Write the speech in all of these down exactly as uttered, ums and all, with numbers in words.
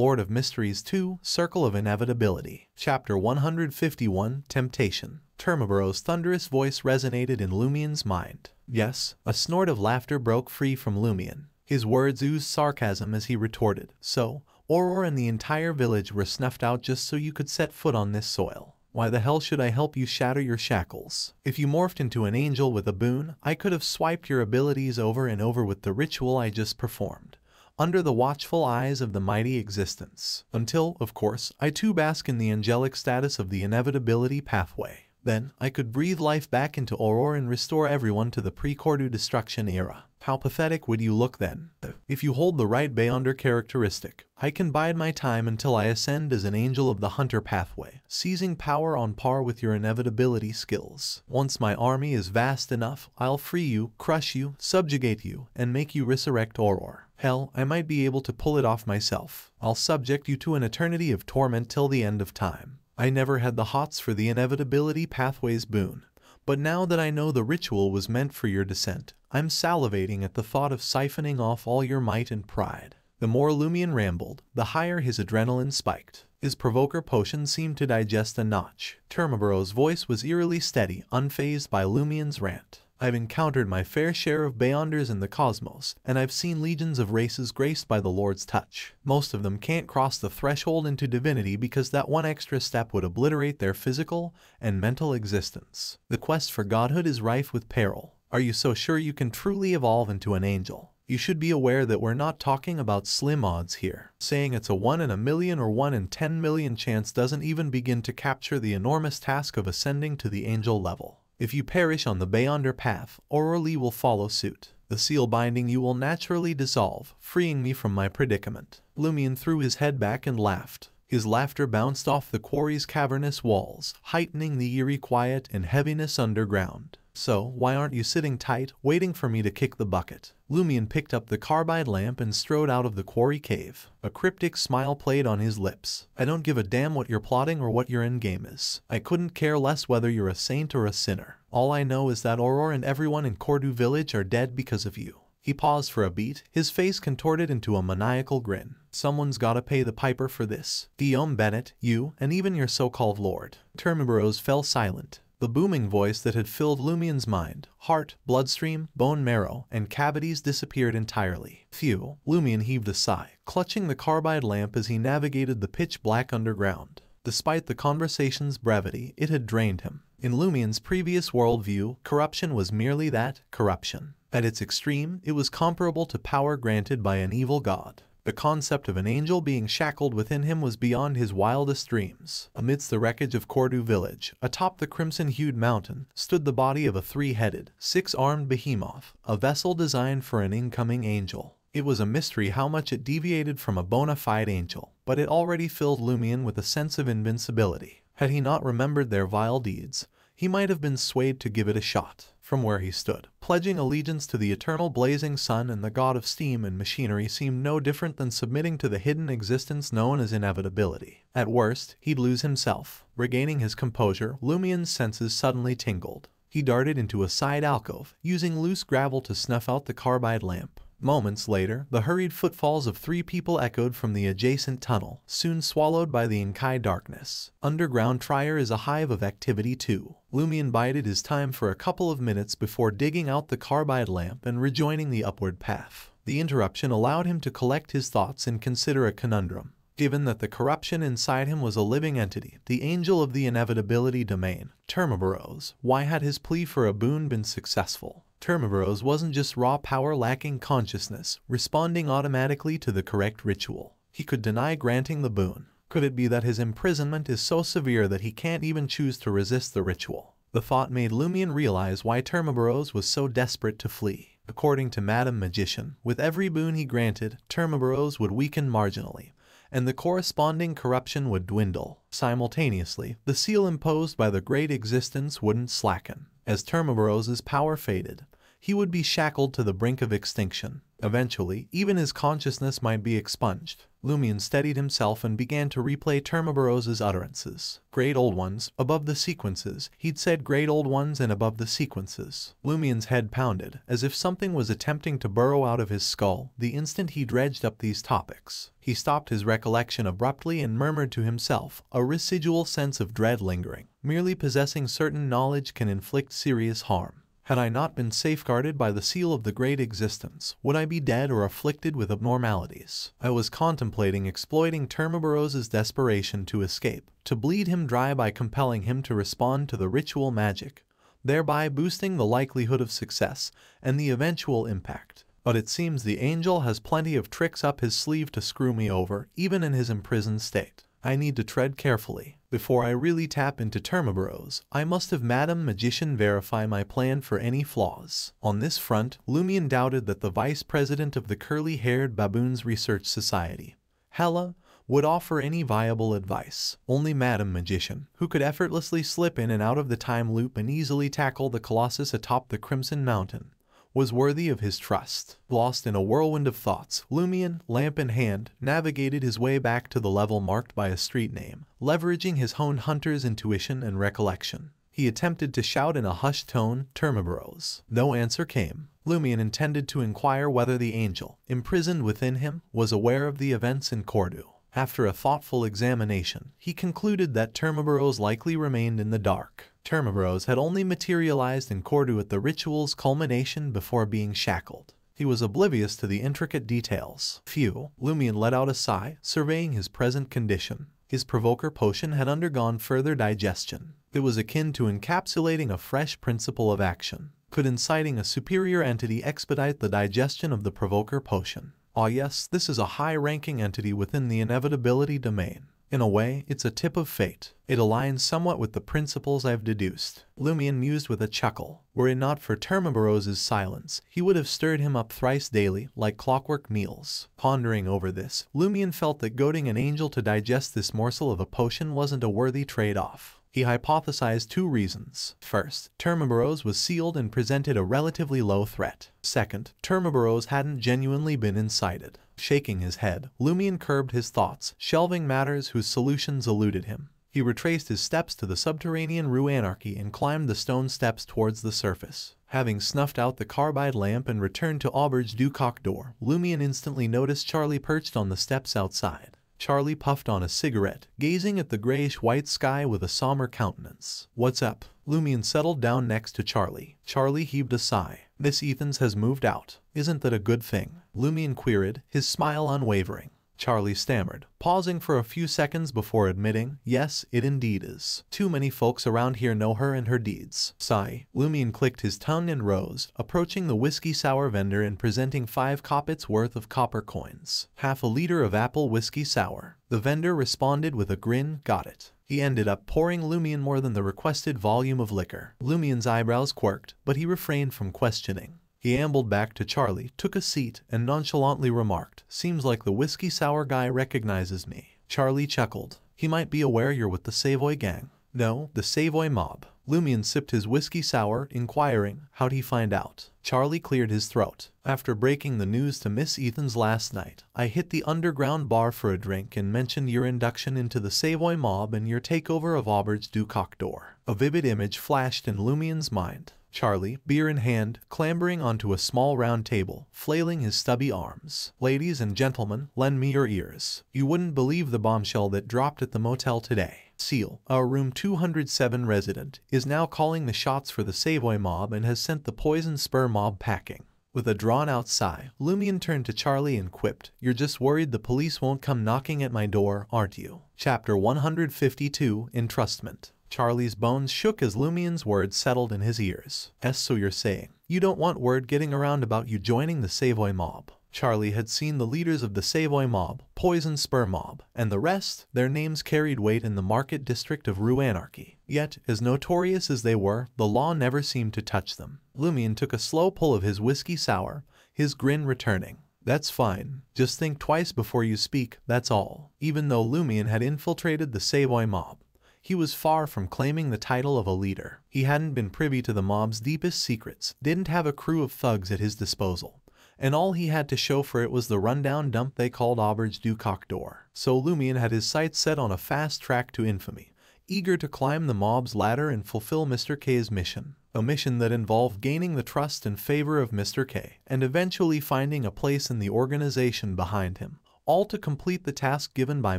Lord of Mysteries two, Circle of Inevitability. Chapter one hundred fifty-one, Temptation. Termagor's thunderous voice resonated in Lumian's mind. Yes, a snort of laughter broke free from Lumian. His words oozed sarcasm as he retorted, "So, Aurora and the entire village were snuffed out just so you could set foot on this soil. Why the hell should I help you shatter your shackles? If you morphed into an angel with a boon, I could have swiped your abilities over and over with the ritual I just performed, under the watchful eyes of the mighty existence. Until, of course, I too bask in the angelic status of the inevitability pathway. Then, I could breathe life back into Aurora and restore everyone to the pre-Cordu destruction era. How pathetic would you look then? If you hold the right Bayonder characteristic, I can bide my time until I ascend as an angel of the hunter pathway, seizing power on par with your inevitability skills. Once my army is vast enough, I'll free you, crush you, subjugate you, and make you resurrect Aurora. Hell, I might be able to pull it off myself. I'll subject you to an eternity of torment till the end of time." I never had the hots for the inevitability pathway's boon, but now that I know the ritual was meant for your descent, I'm salivating at the thought of siphoning off all your might and pride. The more Lumian rambled, the higher his adrenaline spiked. His provoker potion seemed to digest a notch. Termagor's voice was eerily steady, unfazed by Lumian's rant. I've encountered my fair share of Bayonders in the cosmos, and I've seen legions of races graced by the Lord's touch. Most of them can't cross the threshold into divinity because that one extra step would obliterate their physical and mental existence. The quest for godhood is rife with peril. Are you so sure you can truly evolve into an angel? You should be aware that we're not talking about slim odds here. Saying it's a one in a million or one in ten million chance doesn't even begin to capture the enormous task of ascending to the angel level. If you perish on the Bayonder path, Aurelie will follow suit. The seal binding you will naturally dissolve, freeing me from my predicament. Lumian threw his head back and laughed. His laughter bounced off the quarry's cavernous walls, heightening the eerie quiet and heaviness underground. So, why aren't you sitting tight, waiting for me to kick the bucket? Lumian picked up the carbide lamp and strode out of the quarry cave. A cryptic smile played on his lips. I don't give a damn what you're plotting or what your endgame is. I couldn't care less whether you're a saint or a sinner. All I know is that Aurora and everyone in Cordu Village are dead because of you. He paused for a beat, his face contorted into a maniacal grin. Someone's gotta pay the piper for this. Guillaume Bennett, you, and even your so-called lord. Termagor's fell silent. The booming voice that had filled Lumian's mind, heart, bloodstream, bone marrow, and cavities disappeared entirely. Phew, Lumian heaved a sigh, clutching the carbide lamp as he navigated the pitch-black underground. Despite the conversation's brevity, it had drained him. In Lumian's previous worldview, corruption was merely that, corruption. At its extreme, it was comparable to power granted by an evil god. The concept of an angel being shackled within him was beyond his wildest dreams. Amidst the wreckage of Cordu Village, atop the crimson-hued mountain, stood the body of a three-headed, six-armed behemoth, a vessel designed for an incoming angel. It was a mystery how much it deviated from a bona fide angel, but it already filled Lumian with a sense of invincibility. Had he not remembered their vile deeds, he might have been swayed to give it a shot. From where he stood, pledging allegiance to the eternal blazing sun and the god of steam and machinery seemed no different than submitting to the hidden existence known as inevitability. At worst, he'd lose himself. Regaining his composure, Lumian's senses suddenly tingled. He darted into a side alcove, using loose gravel to snuff out the carbide lamp. Moments later, the hurried footfalls of three people echoed from the adjacent tunnel, soon swallowed by the Inkai darkness. Underground Trier is a hive of activity too. Lumian bided his time for a couple of minutes before digging out the carbide lamp and rejoining the upward path. The interruption allowed him to collect his thoughts and consider a conundrum. Given that the corruption inside him was a living entity, the angel of the inevitability domain, Termagor's, why had his plea for a boon been successful? Termagor's wasn't just raw power lacking consciousness, responding automatically to the correct ritual. He could deny granting the boon. Could it be that his imprisonment is so severe that he can't even choose to resist the ritual? The thought made Lumian realize why Termagor's was so desperate to flee. According to Madame Magician, with every boon he granted, Termagor's would weaken marginally, and the corresponding corruption would dwindle. Simultaneously, the seal imposed by the great existence wouldn't slacken. As Termagor's power faded, he would be shackled to the brink of extinction. Eventually, even his consciousness might be expunged. Lumian steadied himself and began to replay Termoborose's utterances. Great old ones, above the sequences. He'd said great old ones and above the sequences. Lumian's head pounded, as if something was attempting to burrow out of his skull the instant he dredged up these topics. He stopped his recollection abruptly and murmured to himself, a residual sense of dread lingering. Merely possessing certain knowledge can inflict serious harm. Had I not been safeguarded by the seal of the great existence, would I be dead or afflicted with abnormalities? I was contemplating exploiting Termoborose's desperation to escape, to bleed him dry by compelling him to respond to the ritual magic, thereby boosting the likelihood of success and the eventual impact. But it seems the angel has plenty of tricks up his sleeve to screw me over, even in his imprisoned state. I need to tread carefully. Before I really tap into Termoborose, I must have Madam Magician verify my plan for any flaws. On this front, Lumian doubted that the vice president of the Curly-Haired Baboons Research Society, Hella, would offer any viable advice. Only Madam Magician, who could effortlessly slip in and out of the time loop and easily tackle the colossus atop the Crimson Mountain, was worthy of his trust. Lost in a whirlwind of thoughts, Lumian, lamp in hand, navigated his way back to the level marked by a street name, leveraging his own hunter's intuition and recollection. He attempted to shout in a hushed tone, Termoborose. No answer came. Lumian intended to inquire whether the angel, imprisoned within him, was aware of the events in Cordu. After a thoughtful examination, he concluded that Termoborose likely remained in the dark. Termoborose had only materialized in Cordu at the ritual's culmination before being shackled. He was oblivious to the intricate details. Phew, Lumian let out a sigh, surveying his present condition. His provoker potion had undergone further digestion. It was akin to encapsulating a fresh principle of action. Could inciting a superior entity expedite the digestion of the provoker potion? Ah yes, this is a high-ranking entity within the inevitability domain. In a way, it's a tip of fate. It aligns somewhat with the principles I've deduced. Lumian mused with a chuckle. Were it not for Termoborose's silence, he would have stirred him up thrice daily, like clockwork meals. Pondering over this, Lumian felt that goading an angel to digest this morsel of a potion wasn't a worthy trade-off. He hypothesized two reasons. First, Termoborose was sealed and presented a relatively low threat. Second, Termoborose hadn't genuinely been incited. Shaking his head, Lumian curbed his thoughts, shelving matters whose solutions eluded him. He retraced his steps to the subterranean Rue Anarchy and climbed the stone steps towards the surface. Having snuffed out the carbide lamp and returned to Auberge du Coq d'Or, Lumian instantly noticed Charlie perched on the steps outside. Charlie puffed on a cigarette, gazing at the grayish-white sky with a somber countenance. "What's up?" Lumian settled down next to Charlie. Charlie heaved a sigh. "Miss Ethan's has moved out. Isn't that a good thing?" Lumian queried, his smile unwavering. Charlie stammered, pausing for a few seconds before admitting, "Yes, it indeed is. Too many folks around here know her and her deeds." Sigh. Lumian clicked his tongue and rose, approaching the whiskey sour vendor and presenting five kopecks worth of copper coins. "Half a liter of apple whiskey sour." The vendor responded with a grin, "Got it." He ended up pouring Lumian more than the requested volume of liquor. Lumian's eyebrows quirked, but he refrained from questioning. He ambled back to Charlie, took a seat, and nonchalantly remarked, "Seems like the whiskey sour guy recognizes me." Charlie chuckled. "He might be aware you're with the Savoy gang." "No, the Savoy mob." Lumian sipped his whiskey sour, inquiring, "How'd he find out?" Charlie cleared his throat. "After breaking the news to Miss Ethan's last night, I hit the underground bar for a drink and mentioned your induction into the Savoy mob and your takeover of Auberge du Coq d'Or." A vivid image flashed in Lumian's mind. Charlie, beer in hand, clambering onto a small round table, flailing his stubby arms. "Ladies and gentlemen, lend me your ears. You wouldn't believe the bombshell that dropped at the motel today. Seal, our room two hundred seven resident, is now calling the shots for the Savoy mob and has sent the Poison Spur mob packing." With a drawn-out sigh, Lumian turned to Charlie and quipped, "You're just worried the police won't come knocking at my door, aren't you?" Chapter one hundred fifty-two, Entrustment. Charlie's bones shook as Lumian's words settled in his ears. "S, so you're saying you don't want word getting around about you joining the Savoy mob?" Charlie had seen the leaders of the Savoy mob, Poison Spur mob, and the rest. Their names carried weight in the market district of Rue Anarchy. Yet, as notorious as they were, the law never seemed to touch them. Lumian took a slow pull of his whiskey sour, his grin returning. "That's fine. Just think twice before you speak, that's all." Even though Lumian had infiltrated the Savoy mob, he was far from claiming the title of a leader. He hadn't been privy to the mob's deepest secrets, didn't have a crew of thugs at his disposal, and all he had to show for it was the rundown dump they called Auberge du Coq d'Or. So Lumian had his sights set on a fast track to infamy, eager to climb the mob's ladder and fulfill Mister K's mission, a mission that involved gaining the trust and favor of Mister K, and eventually finding a place in the organization behind him, all to complete the task given by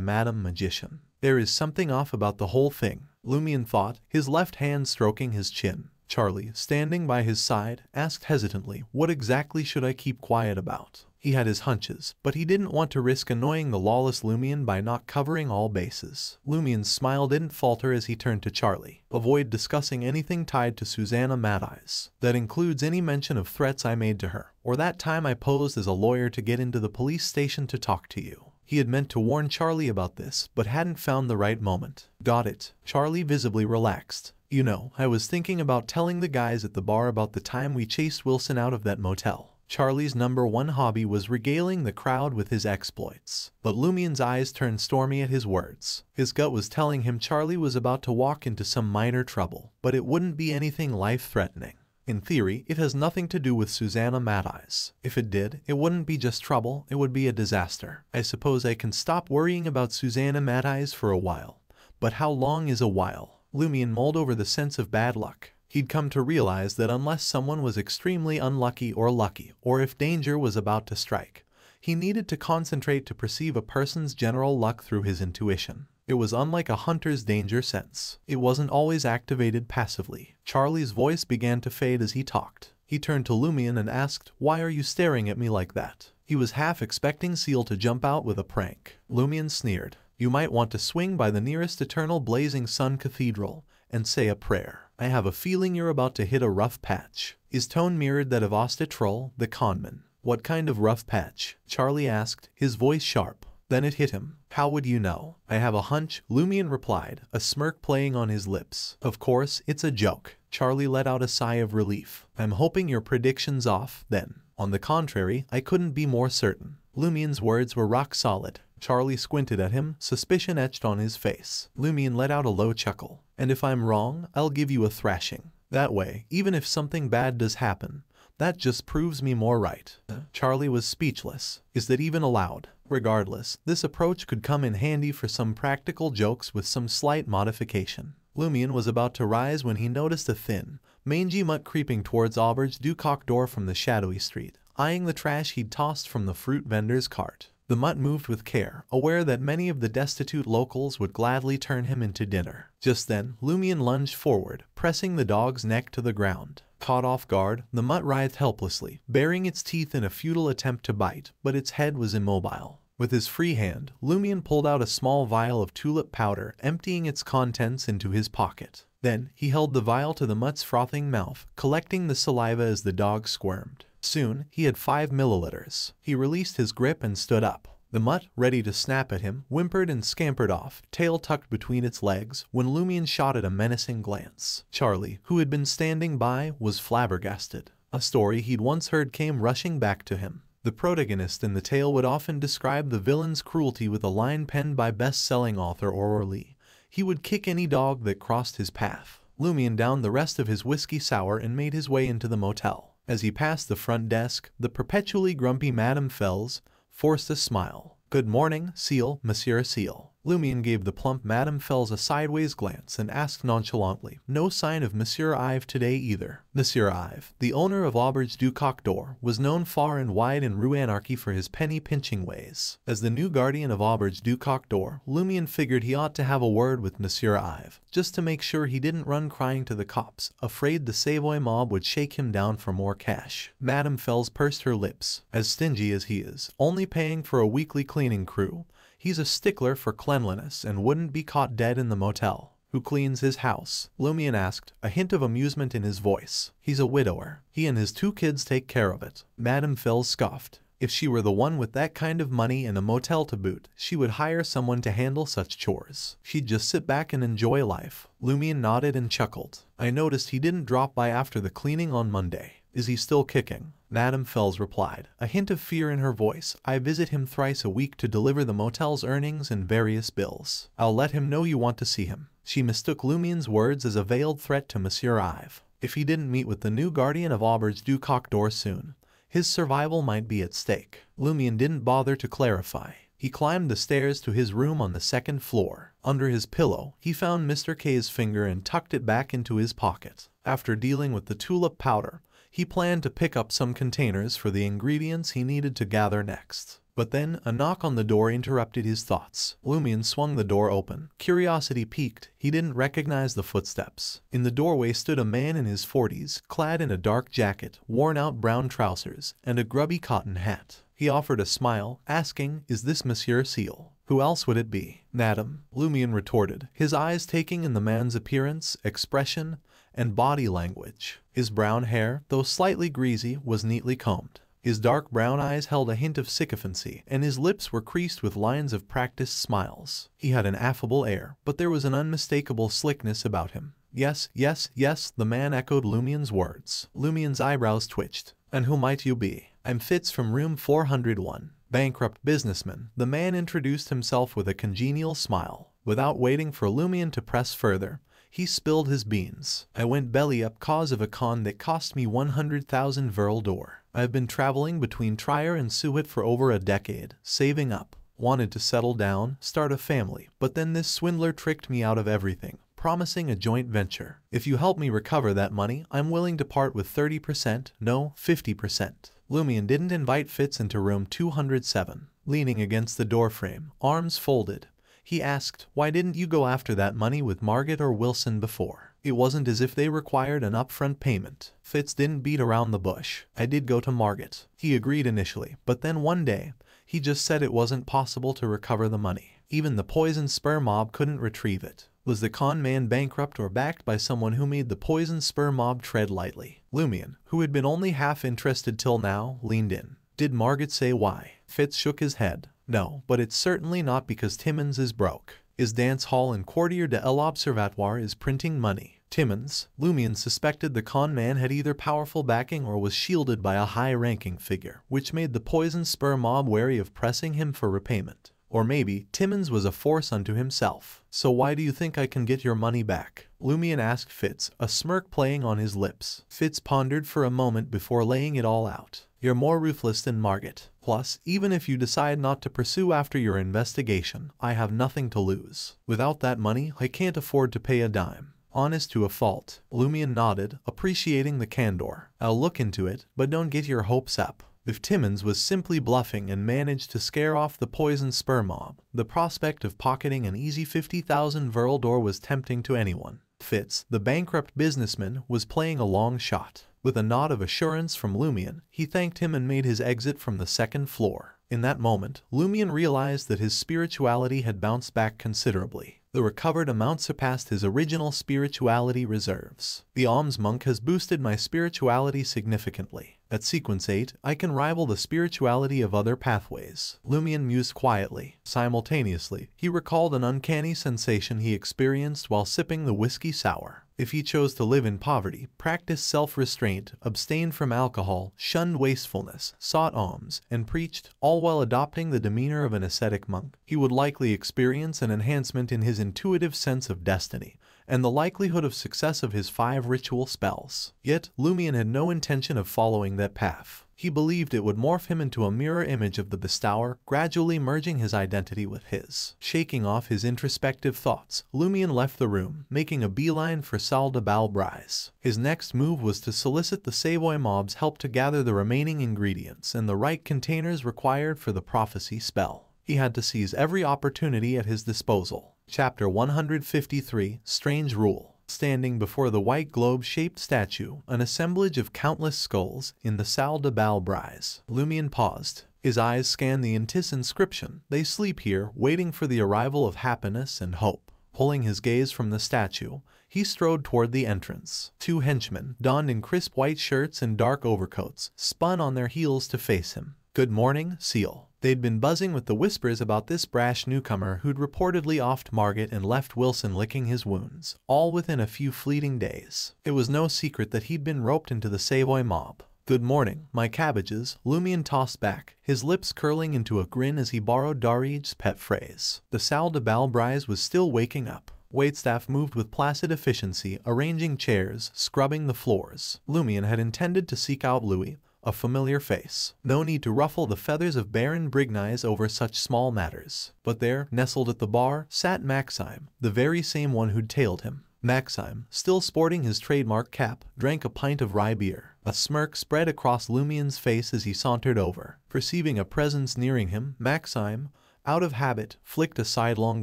Madam Magician. There is something off about the whole thing, Lumian thought, his left hand stroking his chin. Charlie, standing by his side, asked hesitantly, "What exactly should I keep quiet about?" He had his hunches, but he didn't want to risk annoying the lawless Lumian by not covering all bases. Lumian's smile didn't falter as he turned to Charlie. "Avoid discussing anything tied to Susanna Mad-Eyes. That includes any mention of threats I made to her, or that time I posed as a lawyer to get into the police station to talk to you." He had meant to warn Charlie about this, but hadn't found the right moment. "Got it." Charlie visibly relaxed. "You know, I was thinking about telling the guys at the bar about the time we chased Wilson out of that motel." Charlie's number one hobby was regaling the crowd with his exploits, but Lumian's eyes turned stormy at his words. His gut was telling him Charlie was about to walk into some minor trouble, but it wouldn't be anything life-threatening. In theory, it has nothing to do with Susanna Mad-Eyes. If it did, it wouldn't be just trouble, it would be a disaster. I suppose I can stop worrying about Susanna Mad-Eyes for a while, but how long is a while? Lumian mulled over the sense of bad luck. He'd come to realize that unless someone was extremely unlucky or lucky, or if danger was about to strike, he needed to concentrate to perceive a person's general luck through his intuition. It was unlike a hunter's danger sense. It wasn't always activated passively. Charlie's voice began to fade as he talked. He turned to Lumian and asked, "Why are you staring at me like that?" He was half expecting Seal to jump out with a prank. Lumian sneered. "You might want to swing by the nearest eternal blazing sun cathedral and say a prayer. I have a feeling you're about to hit a rough patch." His tone mirrored that of Asta Troll, the conman. "What kind of rough patch?" Charlie asked, his voice sharp. Then it hit him. "How would you know?" "I have a hunch," Lumian replied, a smirk playing on his lips. "Of course, it's a joke." Charlie let out a sigh of relief. "I'm hoping your prediction's off, then." "On the contrary, I couldn't be more certain." Lumian's words were rock solid. Charlie squinted at him, suspicion etched on his face. Lumian let out a low chuckle. "And if I'm wrong, I'll give you a thrashing. That way, even if something bad does happen, that just proves me more right." Charlie was speechless. Is that even allowed? Regardless, this approach could come in handy for some practical jokes with some slight modification. Lumian was about to rise when he noticed a thin, mangy mutt creeping towards Auberge du Coq d'Or from the shadowy street, eyeing the trash he'd tossed from the fruit vendor's cart. The mutt moved with care, aware that many of the destitute locals would gladly turn him into dinner. Just then, Lumian lunged forward, pressing the dog's neck to the ground. Caught off guard, the mutt writhed helplessly, baring its teeth in a futile attempt to bite, but its head was immobile. With his free hand, Lumian pulled out a small vial of tulip powder, emptying its contents into his pocket. Then, he held the vial to the mutt's frothing mouth, collecting the saliva as the dog squirmed. Soon, he had five milliliters. He released his grip and stood up. The mutt, ready to snap at him, whimpered and scampered off, tail tucked between its legs, when Lumian shot it a menacing glance. Charlie, who had been standing by, was flabbergasted. A story he'd once heard came rushing back to him. The protagonist in the tale would often describe the villain's cruelty with a line penned by best-selling author Aurora Lee. He would kick any dog that crossed his path. Lumian downed the rest of his whiskey sour and made his way into the motel. As he passed the front desk, the perpetually grumpy Madam Fels forced a smile. "Good morning, Seal, Monsieur Seal." Lumian gave the plump Madam Fels a sideways glance and asked nonchalantly, "No sign of Monsieur Ive today either?" Monsieur Ive, the owner of Auberge du Coq d'Or, was known far and wide in Rue Anarchy for his penny-pinching ways. As the new guardian of Auberge du Coq d'Or, Lumian figured he ought to have a word with Monsieur Ive, just to make sure he didn't run crying to the cops, afraid the Savoy mob would shake him down for more cash. Madame Fels pursed her lips. "As stingy as he is, only paying for a weekly cleaning crew, he's a stickler for cleanliness and wouldn't be caught dead in the motel." "Who cleans his house?" Lumian asked, a hint of amusement in his voice. "He's a widower. He and his two kids take care of it." Madame Fels scoffed. If she were the one with that kind of money and a motel to boot, she would hire someone to handle such chores. She'd just sit back and enjoy life. Lumian nodded and chuckled. "I noticed he didn't drop by after the cleaning on Monday. Is he still kicking?" Madame Fels replied, a hint of fear in her voice. "I visit him thrice a week to deliver the motel's earnings and various bills." "I'll let him know you want to see him." She mistook Lumian's words as a veiled threat to Monsieur Ive. If he didn't meet with the new guardian of Auberge du Coq d'Or soon, his survival might be at stake. Lumian didn't bother to clarify. He climbed the stairs to his room on the second floor. Under his pillow, he found Mister K's finger and tucked it back into his pocket. After dealing with the tulip powder, he planned to pick up some containers for the ingredients he needed to gather next. But then, a knock on the door interrupted his thoughts. Lumian swung the door open. Curiosity piqued, he didn't recognize the footsteps. In the doorway stood a man in his forties, clad in a dark jacket, worn-out brown trousers, and a grubby cotton hat. He offered a smile, asking, "Is this Monsieur Seal?" "Who else would it be, madam?" Lumian retorted, his eyes taking in the man's appearance, expression, and body language. His brown hair, though slightly greasy, was neatly combed. His dark brown eyes held a hint of sycophancy, and his lips were creased with lines of practiced smiles. He had an affable air, but there was an unmistakable slickness about him. "Yes, yes, yes," the man echoed Lumian's words. Lumian's eyebrows twitched. "And who might you be?" "I'm Fitz from room four hundred one. Bankrupt businessman." The man introduced himself with a congenial smile. Without waiting for Lumian to press further, he spilled his beans. "I went belly up cause of a con that cost me one hundred thousand Verl d'Or. I've been traveling between Trier and Suwit for over a decade, saving up. Wanted to settle down, start a family, but then this swindler tricked me out of everything, promising a joint venture. If you help me recover that money, I'm willing to part with thirty percent, no, fifty percent. Lumian didn't invite Fitz into room two hundred seven. Leaning against the doorframe, arms folded, he asked, "Why didn't you go after that money with Margaret or Wilson before? It wasn't as if they required an upfront payment." Fitz didn't beat around the bush. "I did go to Margaret," he agreed initially, but then one day, he just said it wasn't possible to recover the money. Even the Poison Spur mob couldn't retrieve it. Was the con man bankrupt or backed by someone who made the Poison Spur mob tread lightly? Lumian, who had been only half interested till now, leaned in. "Did Margaret say why?" Fitz shook his head. "No, but it's certainly not because Timmons is broke. His dance hall in Quartier de l'Observatoire is printing money." Timmons, Lumian suspected the con man had either powerful backing or was shielded by a high-ranking figure, which made the Poison Spur mob wary of pressing him for repayment. Or maybe, Timmons was a force unto himself. "So why do you think I can get your money back?" Lumian asked Fitz, a smirk playing on his lips. Fitz pondered for a moment before laying it all out. "You're more ruthless than Margaret. Plus, even if you decide not to pursue after your investigation, I have nothing to lose. Without that money, I can't afford to pay a dime." "Honest to a fault," Lumian nodded, appreciating the candor. "I'll look into it, but don't get your hopes up." If Timmons was simply bluffing and managed to scare off the Poison Spur mob, the prospect of pocketing an easy fifty thousand Verl d'Or was tempting to anyone. Fitz, the bankrupt businessman, was playing a long shot. With a nod of assurance from Lumian, he thanked him and made his exit from the second floor. In that moment, Lumian realized that his spirituality had bounced back considerably. The recovered amount surpassed his original spirituality reserves. "The alms monk has boosted my spirituality significantly. At sequence eight, I can rival the spirituality of other pathways." Lumian mused quietly. Simultaneously, he recalled an uncanny sensation he experienced while sipping the whiskey sour. If he chose to live in poverty, practiced self-restraint, abstained from alcohol, shunned wastefulness, sought alms, and preached, all while adopting the demeanor of an ascetic monk, he would likely experience an enhancement in his intuitive sense of destiny and the likelihood of success of his five ritual spells. Yet, Lumian had no intention of following that path. He believed it would morph him into a mirror image of the bestower, gradually merging his identity with his. Shaking off his introspective thoughts, Lumian left the room, making a beeline for Salle de Balbrise. His next move was to solicit the Savoy mob's help to gather the remaining ingredients and the right containers required for the prophecy spell. He had to seize every opportunity at his disposal. Chapter one hundred fifty-three, Strange Rule. Standing before the white globe-shaped statue, an assemblage of countless skulls, in the Salle de Balbrise, Lumian paused. His eyes scanned the intis inscription. "They sleep here, waiting for the arrival of happiness and hope." Pulling his gaze from the statue, he strode toward the entrance. Two henchmen, donned in crisp white shirts and dark overcoats, spun on their heels to face him. "Good morning, Seal." They'd been buzzing with the whispers about this brash newcomer who'd reportedly offed Margaret and left Wilson licking his wounds, all within a few fleeting days. It was no secret that he'd been roped into the Savoy mob. "Good morning, my cabbages," Lumian tossed back, his lips curling into a grin as he borrowed Dariege's pet phrase. The Salle de Balbrise was still waking up. Waitstaff moved with placid efficiency, arranging chairs, scrubbing the floors. Lumian had intended to seek out Louis, a familiar face. No need to ruffle the feathers of Baron Brignais over such small matters. But there, nestled at the bar, sat Maxime, the very same one who'd tailed him. Maxime, still sporting his trademark cap, drank a pint of rye beer. A smirk spread across Lumian's face as he sauntered over. Perceiving a presence nearing him, Maxime, out of habit, flicked a sidelong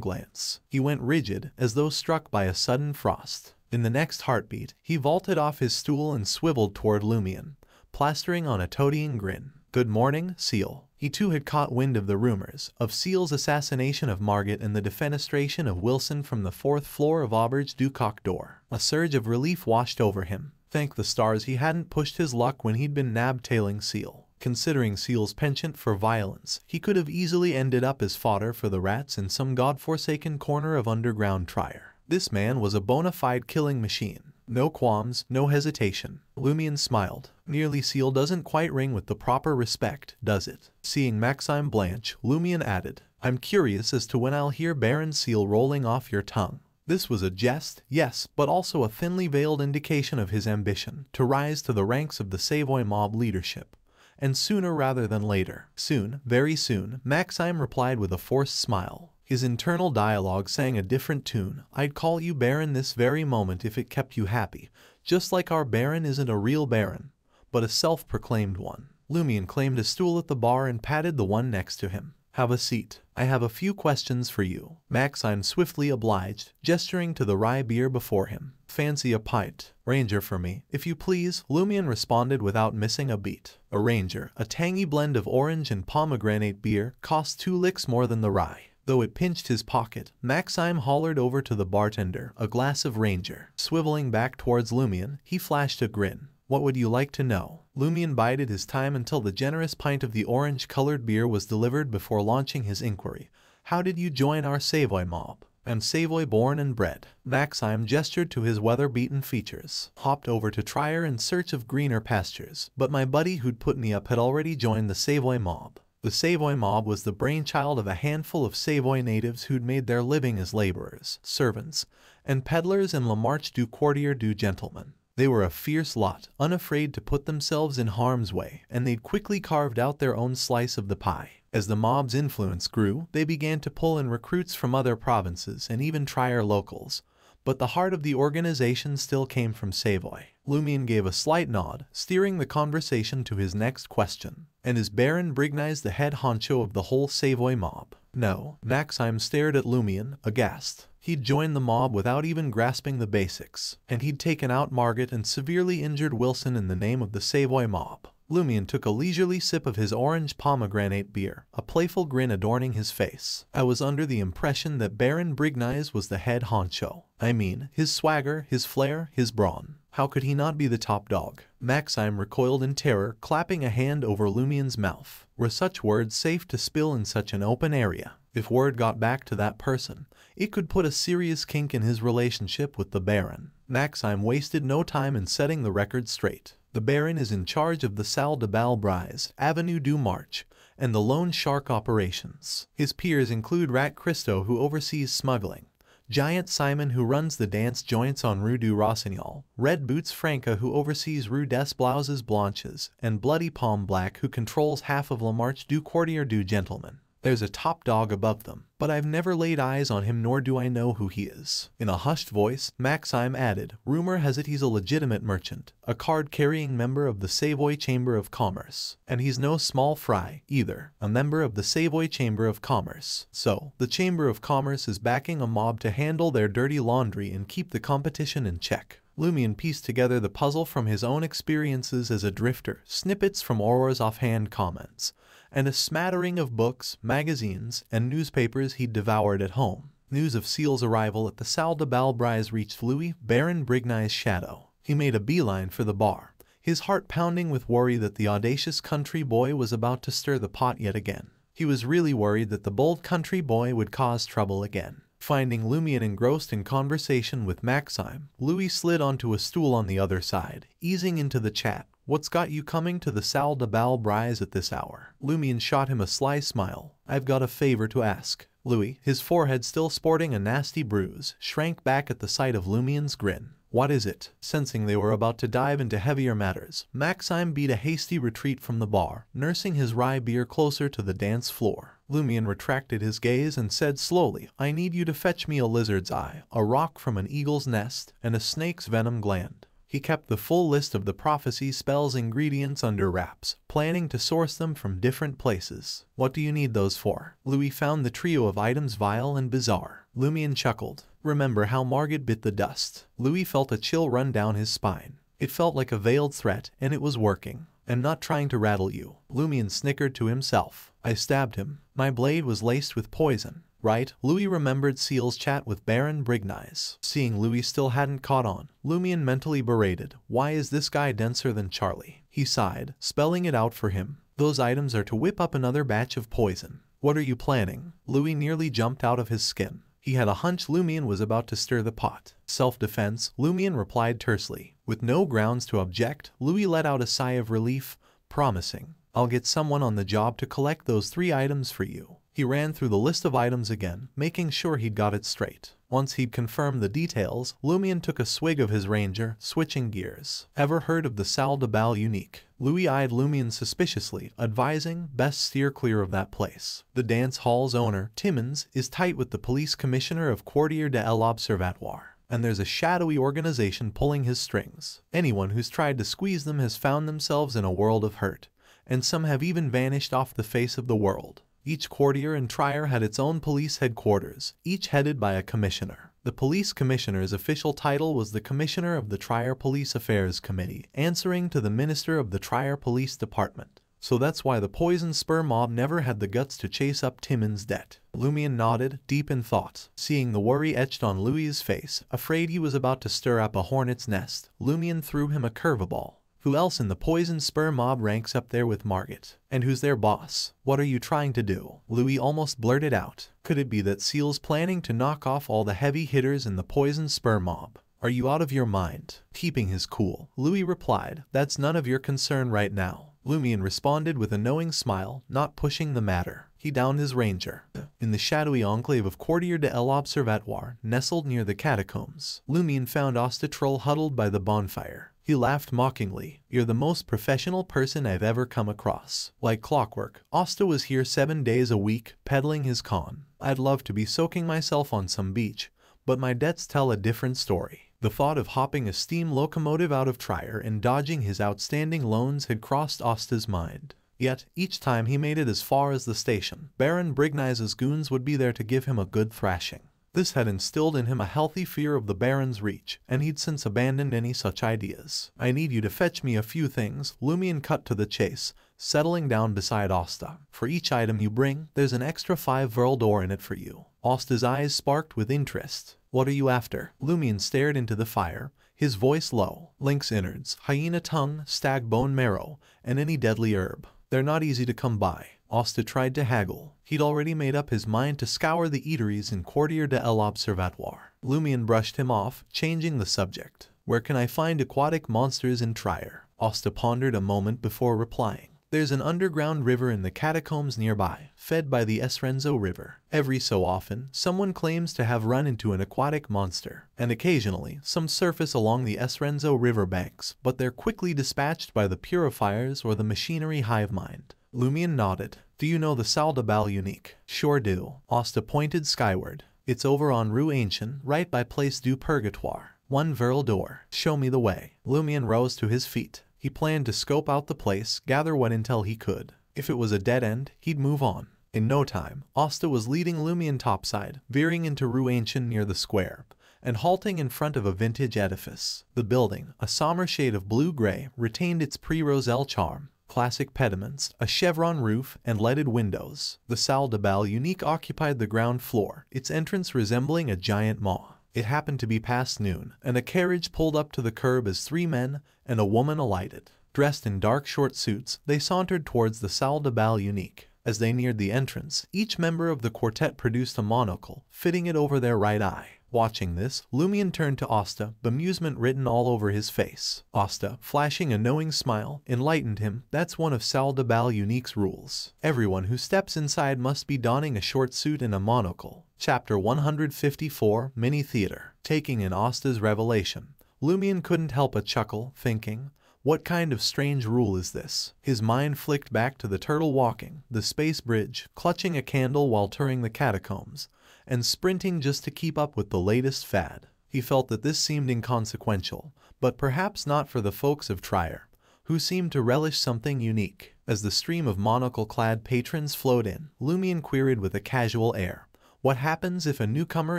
glance. He went rigid, as though struck by a sudden frost. In the next heartbeat, he vaulted off his stool and swiveled toward Lumian, plastering on a toadying grin. "Good morning, Seal." He too had caught wind of the rumors of Seal's assassination of Margaret and the defenestration of Wilson from the fourth floor of Auberge du Coq d'Or. A surge of relief washed over him. Thank the stars he hadn't pushed his luck when he'd been nab-tailing Seal. Considering Seal's penchant for violence, he could have easily ended up as fodder for the rats in some godforsaken corner of underground Trier. This man was a bona fide killing machine. No qualms, no hesitation. Lumian smiled. Nearly Seal doesn't quite ring with the proper respect, does it? Seeing Maxime blanch, Lumian added, "I'm curious as to when I'll hear Baron Seal rolling off your tongue." This was a jest, yes, but also a thinly veiled indication of his ambition to rise to the ranks of the Savoy mob leadership. And sooner rather than later. Soon, very soon, Maxime replied with a forced smile. His internal dialogue sang a different tune. "I'd call you Baron this very moment if it kept you happy, just like our Baron isn't a real Baron, but a self-proclaimed one." Lumian claimed a stool at the bar and patted the one next to him. "Have a seat. I have a few questions for you." Maxime swiftly obliged, gesturing to the rye beer before him. "Fancy a pint?" "Ranger for me, if you please," Lumian responded without missing a beat. A Ranger, a tangy blend of orange and pomegranate beer, cost two licks more than the rye. Though it pinched his pocket, Maxime hollered over to the bartender, "A glass of Ranger." Swiveling back towards Lumian, he flashed a grin. "What would you like to know?" Lumian bided his time until the generous pint of the orange-colored beer was delivered before launching his inquiry. "How did you join our Savoy mob?" "I'm Savoy born and bred." Maxime gestured to his weather-beaten features. "Hopped over to Trier in search of greener pastures, but my buddy who'd put me up had already joined the Savoy mob." The Savoy mob was the brainchild of a handful of Savoy natives who'd made their living as laborers, servants, and peddlers in La Marche du Courtier du Gentleman. They were a fierce lot, unafraid to put themselves in harm's way, and they'd quickly carved out their own slice of the pie. As the mob's influence grew, they began to pull in recruits from other provinces and even Trier locals, but the heart of the organization still came from Savoy. Lumian gave a slight nod, steering the conversation to his next question. "And is Baron Brignais the head honcho of the whole Savoy mob?" "No." Maxime stared at Lumian, aghast. He'd joined the mob without even grasping the basics, and he'd taken out Margaret and severely injured Wilson in the name of the Savoy mob. Lumian took a leisurely sip of his orange pomegranate beer, a playful grin adorning his face. "I was under the impression that Baron Brignais was the head honcho. I mean, his swagger, his flair, his brawn. How could he not be the top dog?" Maxime recoiled in terror, clapping a hand over Lumian's mouth. Were such words safe to spill in such an open area? If word got back to that person, it could put a serious kink in his relationship with the Baron. Maxime wasted no time in setting the record straight. "The Baron is in charge of the Salle de Balbrise, Avenue du March, and the Lone Shark operations. His peers include Rat Cristo, who oversees smuggling, Giant Simon, who runs the dance joints on Rue du Rossignol, Red Boots Franca, who oversees Rue des Blouses Blanches, and Bloody Palm Black, who controls half of La Marche du Courtier du Gentleman. There's a top dog above them, but I've never laid eyes on him nor do I know who he is." In a hushed voice, Maxime added, "Rumor has it he's a legitimate merchant, a card-carrying member of the Savoy Chamber of Commerce. And he's no small fry, either, a member of the Savoy Chamber of Commerce. So, the Chamber of Commerce is backing a mob to handle their dirty laundry and keep the competition in check." Lumian pieced together the puzzle from his own experiences as a drifter, snippets from Aurora's offhand comments, and a smattering of books, magazines, and newspapers he'd devoured at home. News of Seal's arrival at the Salle de Balbrise reached Louis, Baron Brignais's shadow. He made a beeline for the bar, his heart pounding with worry that the audacious country boy was about to stir the pot yet again. He was really worried that the bold country boy would cause trouble again. Finding Lumian engrossed in conversation with Maxime, Louis slid onto a stool on the other side, easing into the chat. "What's got you coming to the Salle de Balbrise at this hour?" Lumian shot him a sly smile. "I've got a favor to ask." Louis, his forehead still sporting a nasty bruise, shrank back at the sight of Lumian's grin. What is it? Sensing they were about to dive into heavier matters, Maxime beat a hasty retreat from the bar, nursing his rye beer closer to the dance floor. Lumian retracted his gaze and said slowly, "I need you to fetch me a lizard's eye, a rock from an eagle's nest, and a snake's venom gland." He kept the full list of the prophecy spell's ingredients under wraps, planning to source them from different places. "What do you need those for?" Louis found the trio of items vile and bizarre. Lumian chuckled. "Remember how Margaret bit the dust?" Louis felt a chill run down his spine. It felt like a veiled threat, and it was working. "I'm not trying to rattle you," Lumian snickered to himself. "I stabbed him. My blade was laced with poison." Right, Louis remembered Seal's chat with Baron Brignais. Seeing Louis still hadn't caught on, Lumian mentally berated, "Why is this guy denser than Charlie?" He sighed, spelling it out for him. "Those items are to whip up another batch of poison." "What are you planning?" Louis nearly jumped out of his skin. He had a hunch Lumian was about to stir the pot. "Self-defense," Lumian replied tersely. With no grounds to object, Louis let out a sigh of relief, promising, "I'll get someone on the job to collect those three items for you." He ran through the list of items again, making sure he'd got it straight. Once he'd confirmed the details, Lumian took a swig of his ranger, switching gears. "Ever heard of the Salle de Bal Unique?" Louis eyed Lumian suspiciously, advising, "Best steer clear of that place. The dance hall's owner, Timmons, is tight with the police commissioner of Quartier de l'Observatoire, and there's a shadowy organization pulling his strings. Anyone who's tried to squeeze them has found themselves in a world of hurt, and some have even vanished off the face of the world." Each Quartier and Trier had its own police headquarters, each headed by a commissioner. The police commissioner's official title was the Commissioner of the Trier Police Affairs Committee, answering to the Minister of the Trier Police Department. So that's why the Poison Spur mob never had the guts to chase up Timmons' debt. Lumian nodded, deep in thought. Seeing the worry etched on Louis's face, afraid he was about to stir up a hornet's nest, Lumian threw him a curveball. "Who else in the Poison Spur mob ranks up there with Margot? And who's their boss?" "What are you trying to do?" Louis almost blurted out. Could it be that Seal's planning to knock off all the heavy hitters in the Poison Spur mob? "Are you out of your mind?" Keeping his cool, Louis replied, "That's none of your concern right now." Lumian responded with a knowing smile, not pushing the matter. He downed his ranger. In the shadowy enclave of Quartier de l'Observatoire, nestled near the catacombs, Lumian found Asta Troll huddled by the bonfire. He laughed mockingly. "You're the most professional person I've ever come across." Like clockwork, Asta was here seven days a week, peddling his con. "I'd love to be soaking myself on some beach, but my debts tell a different story." The thought of hopping a steam locomotive out of Trier and dodging his outstanding loans had crossed Asta's mind. Yet, each time he made it as far as the station, Baron Brignais's goons would be there to give him a good thrashing. This had instilled in him a healthy fear of the Baron's reach, and he'd since abandoned any such ideas. "I need you to fetch me a few things," Lumian cut to the chase, settling down beside Asta. "For each item you bring, there's an extra five Verl d'Or in it for you." Asta's eyes sparked with interest. "What are you after?" Lumian stared into the fire, his voice low. "Lynx innards, hyena tongue, stag bone marrow, and any deadly herb. They're not easy to come by." Asta tried to haggle. He'd already made up his mind to scour the eateries in Quartier de l'Observatoire. Lumian brushed him off, changing the subject. "Where can I find aquatic monsters in Trier?" Asta pondered a moment before replying. "There's an underground river in the catacombs nearby, fed by the Esrenzo River. Every so often, someone claims to have run into an aquatic monster, and occasionally, some surface along the Esrenzo River banks, but they're quickly dispatched by the purifiers or the machinery hive mind." Lumian nodded. "Do you know the Salle de Bal Unique?" "Sure do." Asta pointed skyward. "It's over on Rue Ancient, right by Place du Purgatoire. One Verl d'Or. Show me the way." Lumian rose to his feet. He planned to scope out the place, gather what intel he could. If it was a dead end, he'd move on. In no time, Asta was leading Lumian topside, veering into Rue Ancient near the square, and halting in front of a vintage edifice. The building, a somber shade of blue-gray, retained its pre-Roselle charm. Classic pediments, a chevron roof, and leaded windows. The Salle de Bal Unique occupied the ground floor, its entrance resembling a giant maw. It happened to be past noon, and a carriage pulled up to the curb as three men and a woman alighted. Dressed in dark short suits, they sauntered towards the Salle de Bal Unique. As they neared the entrance, each member of the quartet produced a monocle, fitting it over their right eye. Watching this, Lumian turned to Asta, bemusement written all over his face. Asta, flashing a knowing smile, enlightened him. "That's one of Salle de Bal Unique's rules. Everyone who steps inside must be donning a short suit and a monocle." Chapter one hundred fifty-four, Mini Theater. Taking in Asta's revelation, Lumion couldn't help but chuckle, thinking, what kind of strange rule is this? His mind flicked back to the turtle walking, the space bridge, clutching a candle while touring the catacombs, and sprinting just to keep up with the latest fad. He felt that this seemed inconsequential, but perhaps not for the folks of Trier, who seemed to relish something unique. As the stream of monocle-clad patrons flowed in, Lumion queried with a casual air, what happens if a newcomer